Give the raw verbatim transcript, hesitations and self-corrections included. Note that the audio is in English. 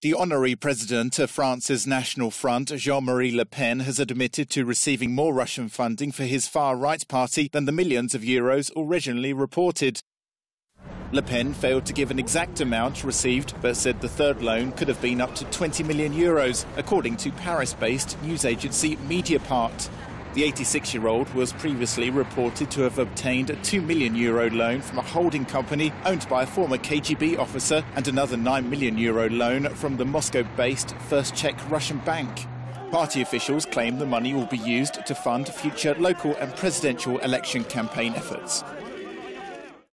The honorary president of France's National Front, Jean-Marie Le Pen, has admitted to receiving more Russian funding for his far-right party than the millions of euros originally reported. Le Pen failed to give an exact amount received, but said the third loan could have been up to twenty million euros, according to Paris-based news agency Mediapart. The eighty-six-year-old was previously reported to have obtained a two million euro loan from a holding company owned by a former K G B officer and another nine million euro loan from the Moscow-based First Czech Russian Bank. Party officials claim the money will be used to fund future local and presidential election campaign efforts.